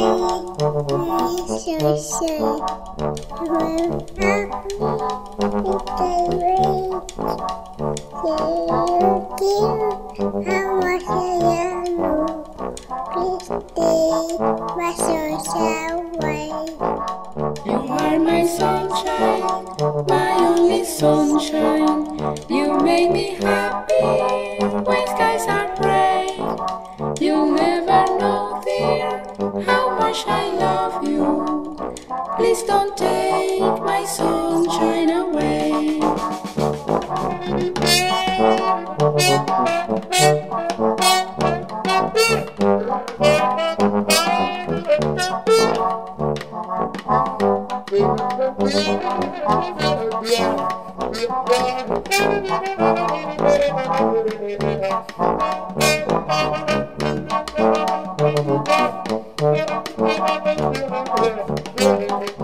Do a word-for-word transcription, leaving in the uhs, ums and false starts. You are my sunshine, my only sunshine. You make me happy when skies are gray. You never know, dear, how much I love you. Please don't take my sunshine away. We'll be right back.